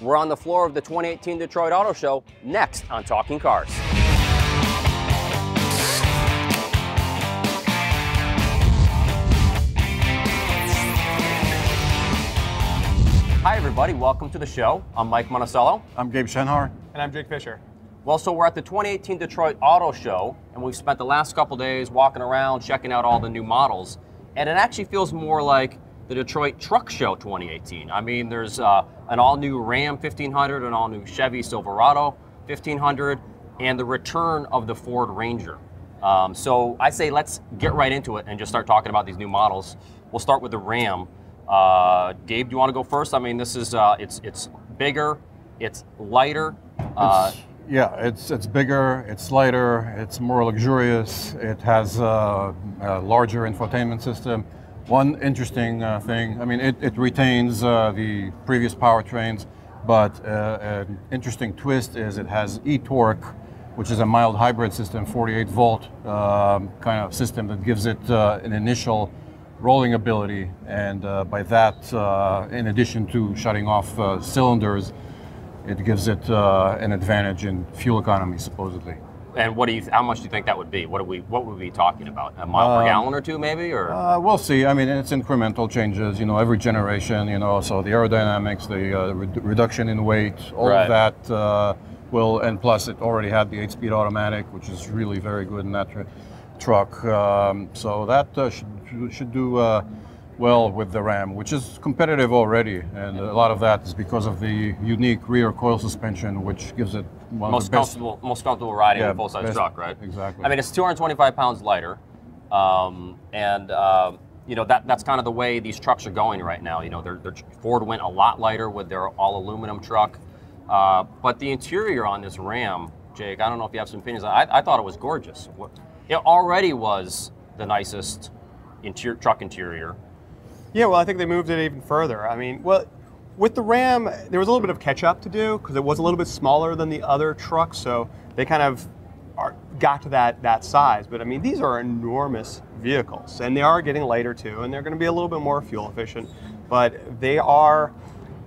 We're on the floor of the 2018 Detroit Auto Show, next on Talking Cars. Hi everybody, welcome to the show. I'm Mike Monticello. I'm Gabe Shenhar. And I'm Jake Fisher. Well, so we're at the 2018 Detroit Auto Show, and we've spent the last couple days walking around, checking out all the new models, and it actually feels more like the Detroit Truck Show 2018. I mean, there's an all-new Ram 1500, an all-new Chevy Silverado 1500, and the return of the Ford Ranger. So I say let's get right into it and just start talking about these new models. We'll start with the Ram. Gabe, do you want to go first? I mean, this is it's bigger, it's lighter. It's bigger, it's lighter, it's more luxurious. It has a larger infotainment system. One interesting thing, I mean, it retains the previous powertrains, but an interesting twist is it has e-torque, which is a mild hybrid system, 48 volt kind of system that gives it an initial rolling ability, and by that, in addition to shutting off cylinders, it gives it an advantage in fuel economy, supposedly. And what do you? How much do you think that would be? What would we be talking about? A mile per gallon or two, maybe, or? We'll see. I mean, it's incremental changes. You know, every generation. You know, so the aerodynamics, the reduction in weight, all of that will. And plus, it already had the 8-speed automatic, which is really very good in that truck. So that should do well with the Ram, which is competitive already, and a lot of that is because of the unique rear coil suspension, which gives it one of the best, most comfortable riding in a full-size truck, right? Exactly. I mean, it's 225 pounds lighter, you know, that's kind of the way these trucks are going right now. You know, they're Ford went a lot lighter with their all-aluminum truck, but the interior on this Ram, Jake, I don't know if you have some opinions on it. I thought it was gorgeous. It already was the nicest truck interior. Yeah, well, I think they moved it even further. I mean, well, with the Ram, there was a little bit of catch-up to do because it was a little bit smaller than the other trucks, so they kind of got to that size. But, I mean, these are enormous vehicles, and they are getting lighter, too, and they're going to be a little bit more fuel efficient. But they are,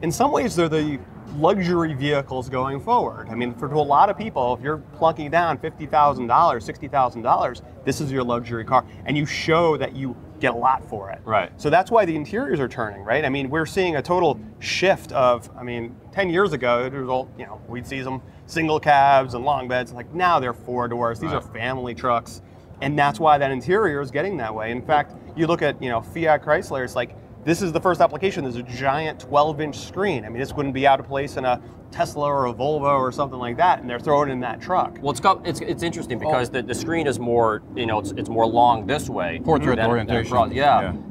in some ways, they're the luxury vehicles going forward. I mean, for a lot of people, if you're plunking down $50,000, $60,000, this is your luxury car, and you show that you get a lot for it. Right. So that's why the interiors are turning, right? I mean, we're seeing a total shift of, I mean, 10 years ago, it was all, you know, we'd see some single cabs and long beds, like now they're four doors. These are family trucks, and that's why that interior is getting that way. In fact, you look at, you know, Fiat Chrysler, it's like, this is the first application. There's a giant 12-inch screen. I mean, this wouldn't be out of place in a Tesla or a Volvo or something like that, and they're throwing it in that truck. Well, it's interesting because the screen is more, you know, it's more long this way. Portrait orientation.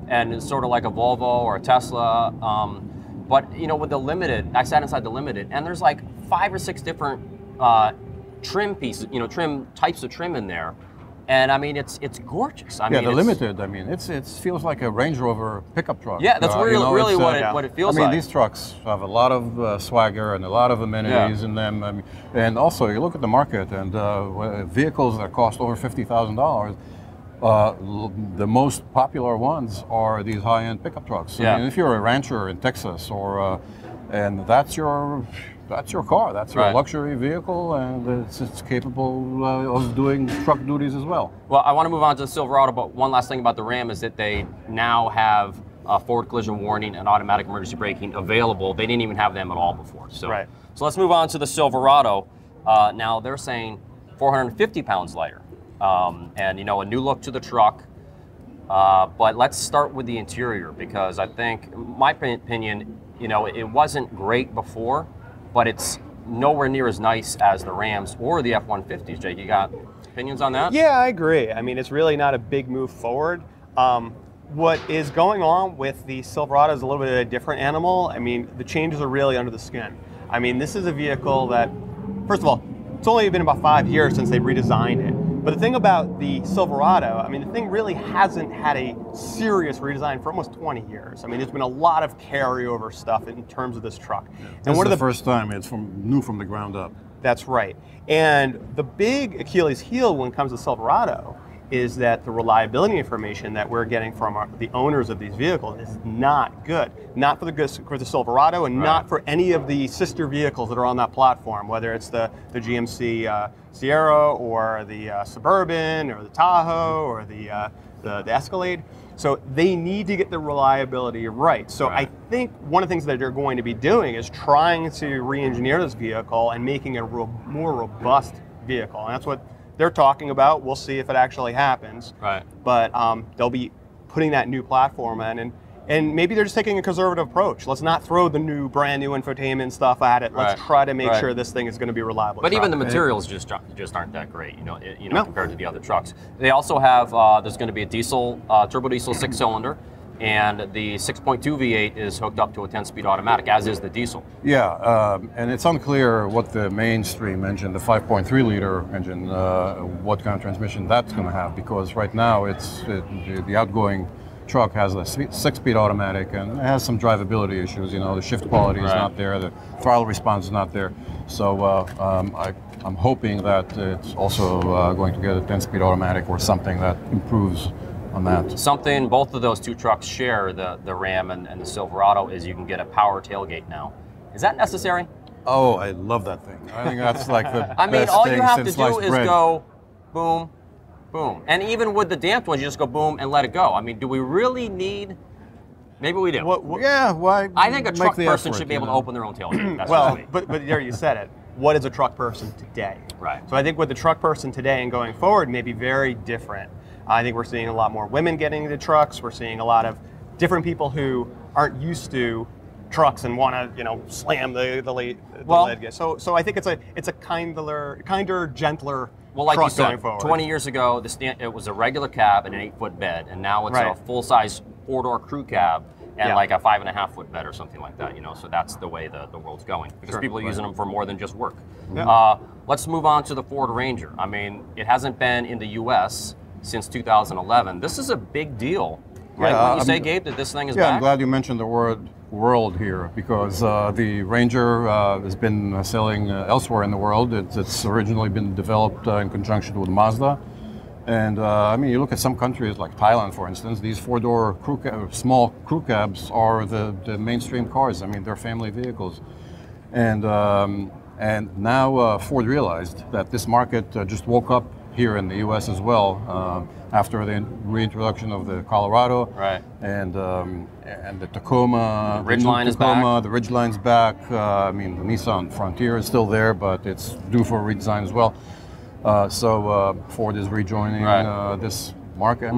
And it's sort of like a Volvo or a Tesla. But, you know, with the Limited, I sat inside the Limited, and there's like 5 or 6 different trim pieces, you know, types of trim in there. And I mean, it's gorgeous. I mean, the Limited. I mean, it feels like a Range Rover pickup truck. Yeah, that's really what it feels like. I mean, these trucks have a lot of swagger and a lot of amenities in them. I mean, and also, you look at the market and vehicles that cost over $50,000. The most popular ones are these high-end pickup trucks. I mean, if you're a rancher in Texas, or and that's your car, that's your luxury vehicle, and it's capable of doing truck duties as well. Well, I want to move on to the Silverado, but one last thing about the Ram is that they now have forward collision warning and automatic emergency braking available. They didn't even have them at all before. So, so let's move on to the Silverado. Now they're saying 450 pounds lighter, and you know, a new look to the truck. But let's start with the interior, because I think, in my opinion, you know, it wasn't great before, but it's nowhere near as nice as the Rams or the F-150s. Jake, you got opinions on that? Yeah, I agree. I mean, it's really not a big move forward. What is going on with the Silverado is a little bit of a different animal. I mean, the changes are really under the skin. I mean, this is a vehicle that, first of all, it's only been about 5 years since they redesigned it. But the thing about the Silverado, I mean, the thing really hasn't had a serious redesign for almost 20 years. I mean, there's been a lot of carryover stuff in terms of this truck. And one of the first time it's new from the ground up. That's right. And the big Achilles heel when it comes to Silverado is that the reliability information that we're getting from the owners of these vehicles is not good. Not for the Silverado and not for any of the sister vehicles that are on that platform, whether it's the GMC Sierra or the Suburban or the Tahoe or the Escalade. So they need to get the reliability right. So I think one of the things that they're going to be doing is trying to re-engineer this vehicle and making it a more robust vehicle. And that's what they're talking about. We'll see if it actually happens. Right. But they'll be putting that new platform in. And maybe they're just taking a conservative approach. Let's not throw the new, brand new infotainment stuff at it. Let's try to make sure this thing is going to be reliable. But even the materials just aren't that great, compared to the other trucks. They also have there's going to be a diesel turbo diesel 6-cylinder, and the 6.2 V8 is hooked up to a 10-speed automatic, as is the diesel. Yeah, and it's unclear what the mainstream engine, the 5.3 liter engine, what kind of transmission that's going to have, because right now the outgoing truck has a 6-speed automatic and it has some drivability issues. The shift quality is not there, the throttle response is not there. So I'm hoping that it's also going to get a 10-speed automatic or something that improves on that. Something both of those two trucks share, the Ram and the Silverado, is you can get a power tailgate now. Is that necessary? Oh, I love that thing. I think that's like the best thing. All you have to do is go boom, boom. And even with the damped ones, you just go boom and let it go. Do we really need? Maybe we do. Why? I think a truck person should be able to open their own tailgate. Well, but there you said it. What is a truck person today? Right. So I think with the truck person today and going forward may be very different. I think we're seeing a lot more women getting into trucks. We're seeing a lot of different people who aren't used to trucks and want to, slam the lid. So I think it's a kinder, gentler. Well, like you said, 20 years ago, it was a regular cab and an 8-foot bed, and now it's a full-size 4-door crew cab and like a 5.5-foot bed or something like that. So that's the way the world's going, because people are using them for more than just work. Yeah. Let's move on to the Ford Ranger. It hasn't been in the U.S. since 2011. This is a big deal, right? Wouldn't you say, Gabe, that this thing is back? Yeah, I'm glad you mentioned the word world here, because the Ranger has been selling elsewhere in the world. It's originally been developed in conjunction with Mazda, and you look at some countries like Thailand, for instance. These 4-door small crew cabs are the mainstream cars. They're family vehicles, and now Ford realized that this market just woke up here in the U.S. as well, after the reintroduction of the Colorado, and the Tacoma, the Ridgeline's back. The Nissan Frontier is still there, but it's due for redesign as well. So Ford is rejoining this market.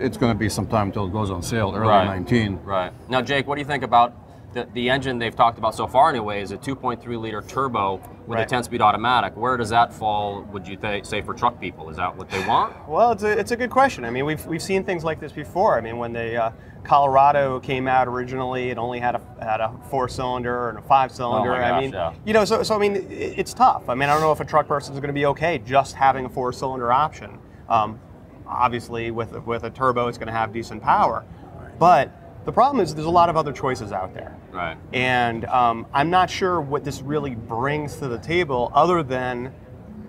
It's going to be some time until it goes on sale, early 2019. Right. Now, Jake, what do you think about the engine they've talked about so far anyway, is a 2.3 liter turbo with a 10-speed automatic? Where does that fall, would you say, for truck people? Is that what they want? Well, it's a good question. We've seen things like this before. When the Colorado came out originally, it only had a 4-cylinder and a 5-cylinder. Oh my gosh, it's tough. I don't know if a truck person is going to be okay just having a 4-cylinder option. Obviously, with a turbo, it's going to have decent power, but the problem is there's a lot of other choices out there. Right. And I'm not sure what this really brings to the table, other than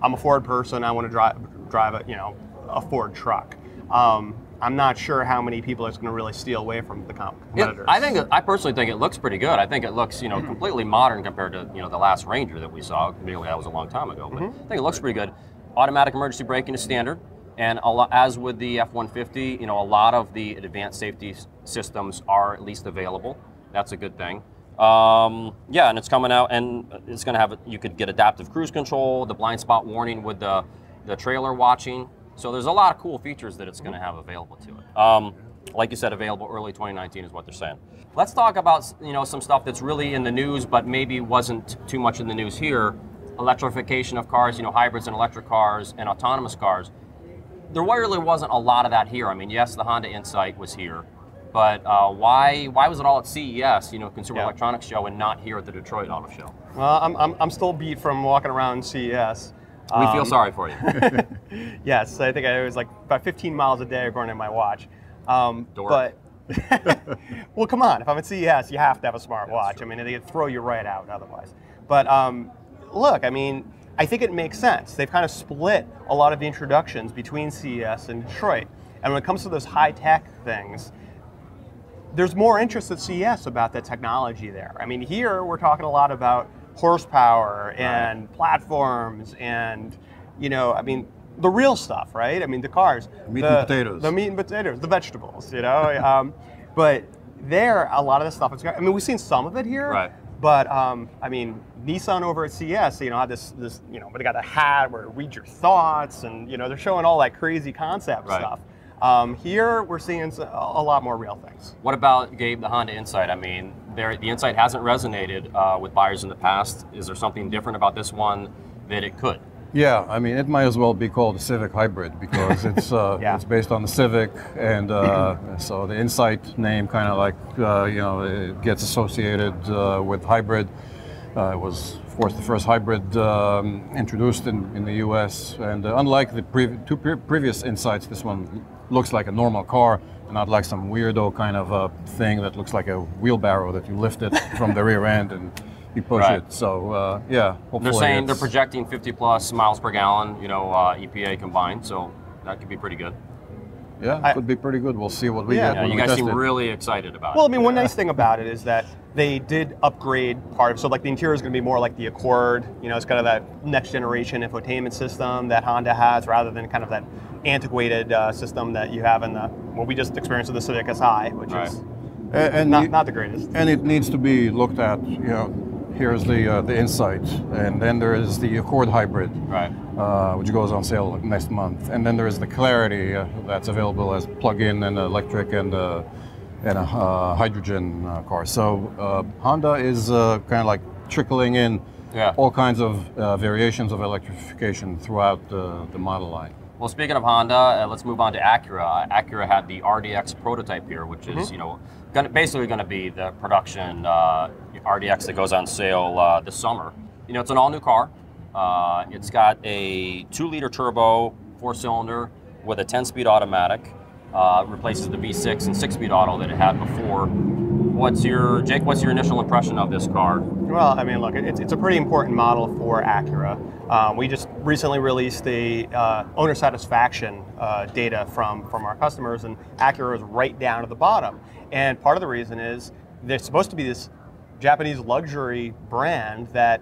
I'm a Ford person, I want to drive a Ford truck. I'm not sure how many people it's going to really steal away from the competitors. I personally think it looks pretty good. I think it looks, completely modern compared to, the last Ranger that we saw. That was a long time ago, but I think it looks pretty good. Automatic emergency braking is standard. And as with the F-150, a lot of the advanced safety systems are at least available. That's a good thing. And it's coming out, and it's going to have, you could get adaptive cruise control, the blind spot warning with the trailer watching. So there's a lot of cool features that it's going to have available to it. Like you said, available early 2019 is what they're saying. Let's talk about, some stuff that's really in the news, but maybe wasn't too much in the news here. Electrification of cars, hybrids and electric cars and autonomous cars. There really wasn't a lot of that here. Yes, the Honda Insight was here, but why was it all at CES, Consumer Electronics Show, and not here at the Detroit Auto Show? Well, I'm still beat from walking around CES. We feel sorry for you. Yes, I think it was like about 15 miles a day according to my watch. But well, come on, if I'm at CES, you have to have a smart watch. They throw you right out otherwise. But look, I think it makes sense. They've kind of split a lot of the introductions between CES and Detroit. And when it comes to those high-tech things, there's more interest at CES about the technology there. I mean, here we're talking a lot about horsepower and platforms and, you know, I mean, the real stuff, right? I mean, the cars. The meat and potatoes, the vegetables, you know? But there, a lot of the stuff, I mean, we've seen some of it here, but I mean, Nissan over at CES, you know, had this, you know, but they got a hat where it reads your thoughts and, you know, they're showing all that crazy concept stuff. Here, we're seeing a lot more real things. What about, Gabe, the Honda Insight? I mean, the Insight hasn't resonated with buyers in the past. Is there something different about this one that it could? Yeah, I mean, it might as well be called a Civic Hybrid because it's it's based on the Civic, and so the Insight name kind of like, you know, it gets associated with hybrid. It was, of course, the first hybrid introduced in the U.S., and unlike the two previous Insights, this one looks like a normal car, not like some weirdo kind of thing that looks like a wheelbarrow that you lift it from the rear end and you push it. So yeah, hopefully they're saying they're projecting 50+ miles per gallon, you know, EPA combined. So that could be pretty good. Yeah, it could be pretty good. We'll see what we get. Yeah, you guys seem really excited about it. Well, I mean, one nice thing about it is that they did upgrade part of, so like the interior is going to be more like the Accord. You know, it's kind of that next generation infotainment system that Honda has, rather than kind of that antiquated system that you have in the, well, we just experienced with the Civic SI, which is not the greatest. And it needs to be looked at, you know. Here's the Insight, and then there is the Accord Hybrid, which goes on sale next month, and then there is the Clarity that's available as plug-in and electric and a hydrogen car. So Honda is kind of like trickling in all kinds of variations of electrification throughout the model line. Well, speaking of Honda, let's move on to Acura. Acura had the RDX prototype here, which is you know, basically going to be the production RDX that goes on sale this summer. You know, it's an all-new car. It's got a 2-liter turbo, 4-cylinder with a 10-speed automatic. Replaces the V6 and 6-speed auto that it had before. What's your, Jake, what's your initial impression of this car? Well, I mean, look, it's a pretty important model for Acura. We just recently released the owner satisfaction data from our customers, and Acura is right down at the bottom. And part of the reason is they're supposed to be this Japanese luxury brand that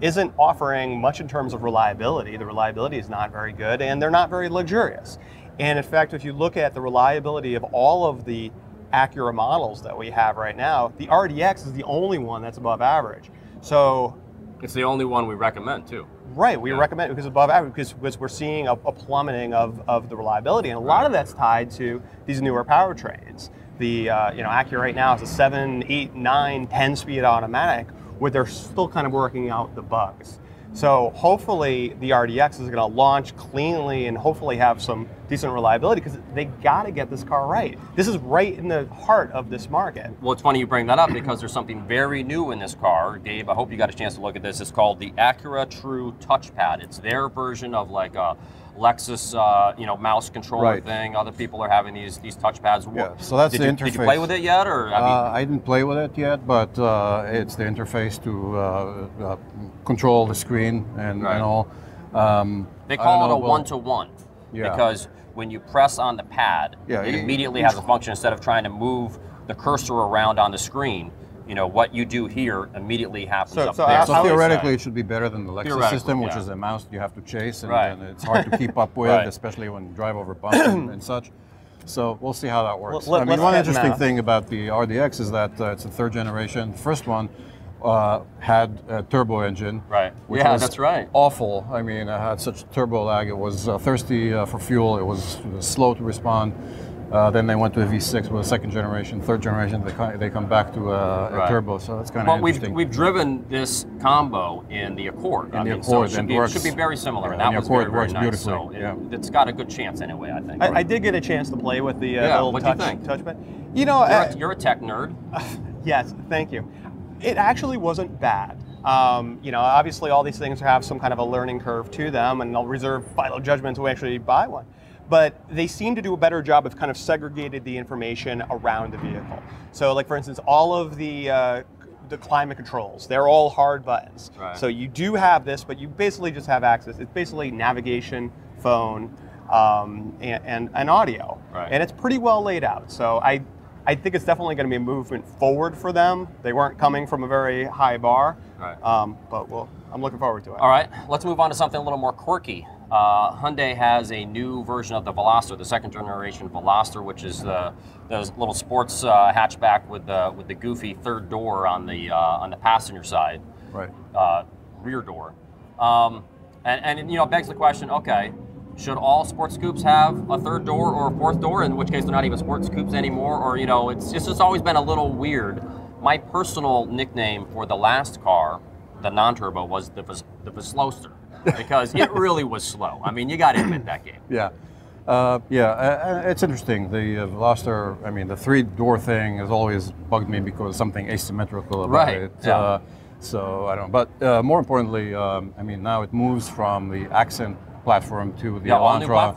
isn't offering much in terms of reliability. The reliability is not very good, and they're not very luxurious. And in fact, if you look at the reliability of all of the Acura models that we have right now, the RDX is the only one that's above average. So it's the only one we recommend too. Right, we recommend it because it's above average, because we're seeing a plummeting of the reliability, and a lot of that's tied to these newer powertrains. The you know, Acura right now is a 7, 8, 9, 10-speed automatic, where they're still kind of working out the bugs. So hopefully the RDX is going to launch cleanly and hopefully have some decent reliability, because they got to get this car right. This is right in the heart of this market. Well, it's funny you bring that up because there's something very new in this car. Gabe, I hope you got a chance to look at this. It's called the Acura True Touchpad. It's their version of like a Lexus, you know, mouse controller thing. Other people are having these touchpads. Yeah, so that's the interface. Did you play with it yet, or? I mean, I didn't play with it yet, but it's the interface to control the screen and all. They call it a one-to-one because when you press on the pad, it immediately has a function instead of trying to move the cursor around on the screen. You know, what you do here immediately happens up there. So theoretically, it should be better than the Lexus system, which is a mouse you have to chase, and it's hard to keep up with, especially when you drive over bumps and such. So we'll see how that works. Well, I mean, one interesting thing about the RDX is that it's the third generation. The first one had a turbo engine, which was awful. I mean, it had such turbo lag. It was thirsty for fuel. It was slow to respond. Then they went to a V6 with a second generation, third generation. They come back to a turbo, so that's kind of interesting. We've driven this combo in the Accord. It should be very similar. And the Accord works beautifully. So it's got a good chance anyway, I think. I did get a chance to play with the little touchpad. You know, you're a tech nerd. Yes, thank you. It actually wasn't bad. You know, obviously all these things have some kind of a learning curve to them, and I'll reserve final judgment until we actually buy one. But they seem to do a better job of kind of segregated the information around the vehicle. So like, for instance, all of the climate controls. They're all hard buttons. Right. So you do have this, but you basically just have access. It's basically navigation, phone, and audio. Right. And it's pretty well laid out. So I think it's definitely going to be a movement forward for them. They weren't coming from a very high bar, right. But I'm looking forward to it. All right, let's move on to something a little more quirky. Hyundai has a new version of the Veloster, the second generation Veloster, which is the little sports hatchback with the goofy third door on the passenger side, right? Rear door, and you know, it begs the question, okay. Should all sports coupes have a third door or a fourth door? In which case, they're not even sports coupes anymore. Or, you know, it's always been a little weird. My personal nickname for the last car, the non-turbo, was the Veloster, because it really was slow. I mean, you got to admit that game. Yeah, it's interesting. The Veloster, I mean, the three-door thing has always bugged me because something asymmetrical about it. Yeah. So I don't. But more importantly, I mean, now it moves from the Accent platform to the Elantra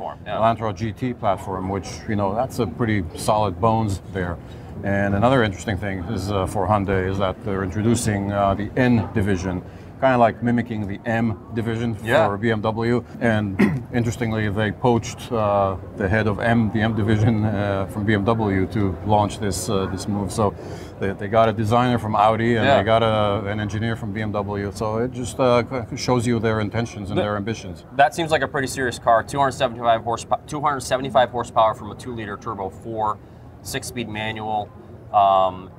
GT platform, which, you know, that's a pretty solid bones there. And another interesting thing is for Hyundai is that they're introducing the N division, kind of like mimicking the M division for BMW. And interestingly, they poached the head of the M division from BMW to launch this this move. So they got a designer from Audi and they got an engineer from BMW. So it just shows you their intentions and their ambitions. That seems like a pretty serious car. 275 horsepower from a 2-liter turbo 4, 6-speed manual.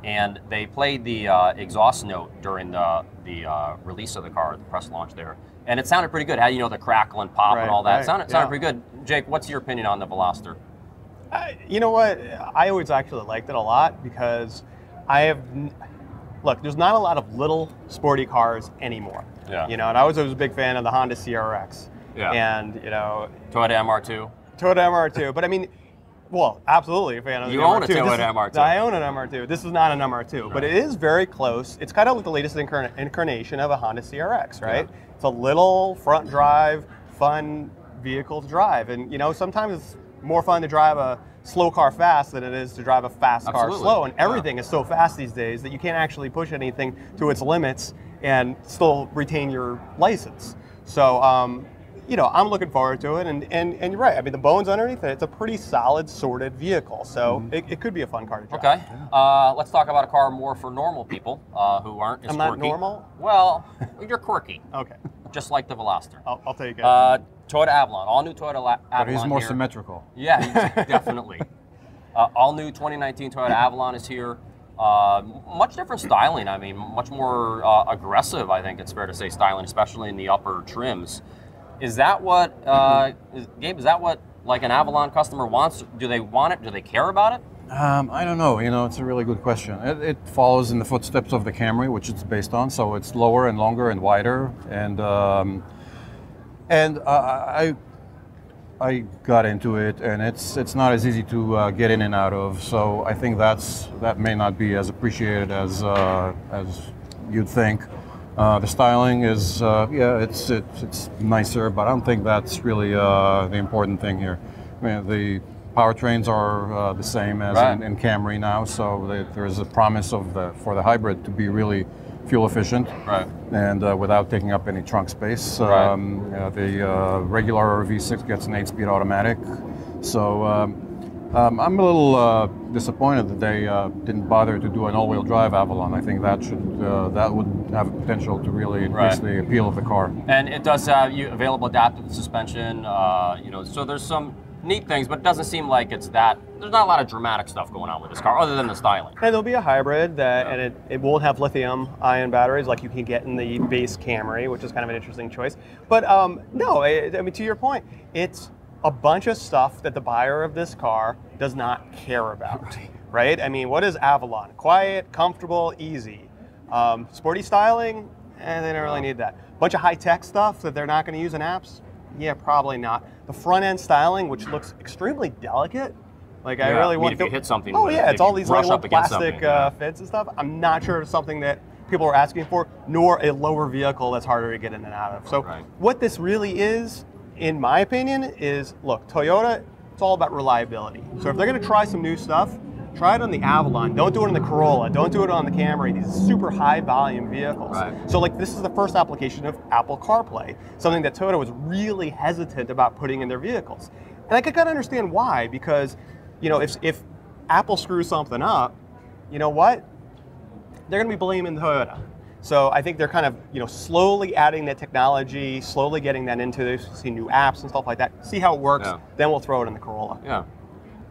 And they played the exhaust note during the release of the car, the press launch there. And it sounded pretty good. How, you know, the crackle and pop and all that. It sounded pretty good. Jake, what's your opinion on the Veloster? You know what? I always actually liked it a lot because there's not a lot of little sporty cars anymore. Yeah. You know, and I was always a big fan of the Honda CRX. Yeah. And, you know, Toyota MR2. But I mean, well, absolutely a fan of the MR2. You own a Toyota MR2. I own an MR2. This is not an MR2, right. But it is very close. It's kind of like the latest incarnation of a Honda CRX, right? Yeah. It's a little front drive, fun vehicle to drive. And, you know, sometimes it's more fun to drive a slow car fast than it is to drive a fast car slow. And everything is so fast these days that you can't actually push anything to its limits and still retain your license. So, you know, I'm looking forward to it, and you're right. I mean, the bones underneath it, it's a pretty solid, sorted vehicle, so it could be a fun car to drive. Okay, let's talk about a car more for normal people who aren't as quirky. I'm not normal? Well, you're quirky. Okay. Just like the Veloster. I'll take it. Toyota Avalon, all-new Toyota Avalon. But he's more symmetrical. Yeah, definitely. All-new 2019 Toyota Avalon is here. Much different styling. I mean, much more aggressive, I think it's fair to say, styling, especially in the upper trims. Is that what, Gabe, is that what like an Avalon customer wants? Do they want it? Do they care about it? I don't know. You know, it's a really good question. It follows in the footsteps of the Camry, which it's based on. So it's lower and longer and wider. And I got into it, and it's not as easy to get in and out of. So I think that may not be as appreciated as you'd think. The styling is, it's nicer, but I don't think that's really the important thing here. I mean, the powertrains are the same as in Camry now, so there's a promise for the hybrid to be really fuel efficient, and without taking up any trunk space. The regular V6 gets an 8-speed automatic, so. I'm a little disappointed that they didn't bother to do an all-wheel drive Avalon. I think that would have potential to really increase the appeal of the car. And it does have available adaptive suspension, you know. So there's some neat things, but it doesn't seem like it's that. There's not a lot of dramatic stuff going on with this car, other than the styling. And there'll be a hybrid and it won't have lithium-ion batteries like you can get in the base Camry, which is kind of an interesting choice. But I mean, to your point, it's a bunch of stuff that the buyer of this car does not care about, right? I mean, what is Avalon? Quiet, comfortable, easy. Sporty styling, and they don't really need that. Bunch of high-tech stuff that they're not gonna use in apps? Yeah, probably not. The front-end styling, which looks extrely delicate, like I really want to- if you hit something. Oh yeah, it's all these little plastic fence and stuff. I'm not sure it's something that people are asking for, nor a lower vehicle that's harder to get in and out of. So what this really is, in my opinion, Toyota, it's all about reliability. So if they're gonna try some new stuff, try it on the Avalon. Don't do it on the Corolla. Don't do it on the Camry. These are super high volume vehicles. Right. So like this is the first application of Apple CarPlay, something that Toyota was really hesitant about putting in their vehicles. And I could kind of understand why, because you know, if Apple screws something up, you know what? They're going to be blaming Toyota. So I think they're kind of, you know, slowly adding that technology, slowly getting that into this, see new apps and stuff like that, see how it works, yeah. Then we'll throw it in the Corolla. Yeah.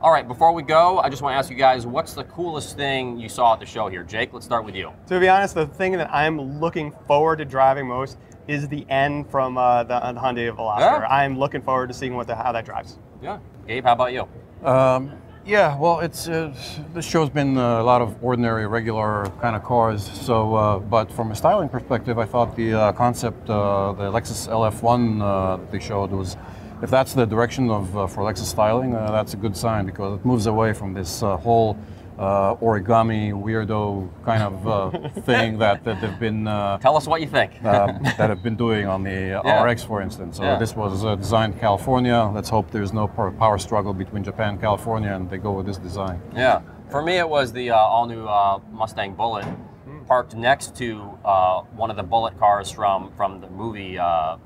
All right, before we go, I just want to ask you guys, what's the coolest thing you saw at the show here? Jake, let's start with you. To be honest, the thing that I'm looking forward to driving most is the N from the Hyundai Veloster. Yeah. I'm looking forward to seeing what how that drives. Yeah. Gabe, how about you? Yeah, well, this show's been a lot of ordinary, regular kind of cars. So, but from a styling perspective, I thought the concept, the Lexus LF1 they showed was, if that's the direction of for Lexus styling, that's a good sign because it moves away from this whole origami weirdo kind of thing that they've been. Tell us what you think. That have been doing on the yeah. RX, for instance. So yeah. This was designed in California. Let's hope there's no power struggle between Japan and California, and they go with this design. Yeah, for me it was the all-new Mustang Bullitt parked next to one of the Bullitt cars from the movie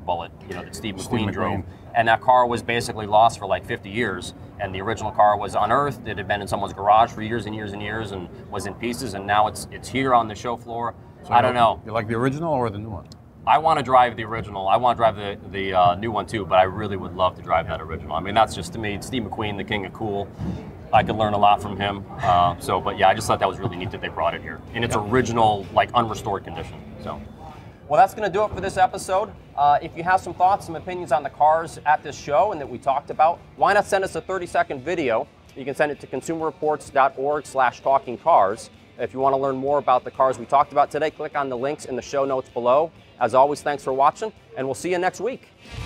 Bullitt, you know, that Steve McQueen drove. And that car was basically lost for like 50 years. And the original car was unearthed. It had been in someone's garage for years and years and years and was in pieces. And now it's here on the show floor. So I don't know. You like the original or the new one? I want to drive the original. I want to drive the new one too, but I really would love to drive that original. I mean, that's just, to me, Steve McQueen, the king of cool. I could learn a lot from him. But yeah, I just thought that was really neat that they brought it here in its original, like, unrestored condition. So. Well, that's going to do it for this episode. If you have some thoughts, some opinions on the cars at this show and that we talked about, why not send us a 30-second video? You can send it to consumerreports.org/talkingcars. If you want to learn more about the cars we talked about today, click on the links in the show notes below. As always, thanks for watching, and we'll see you next week.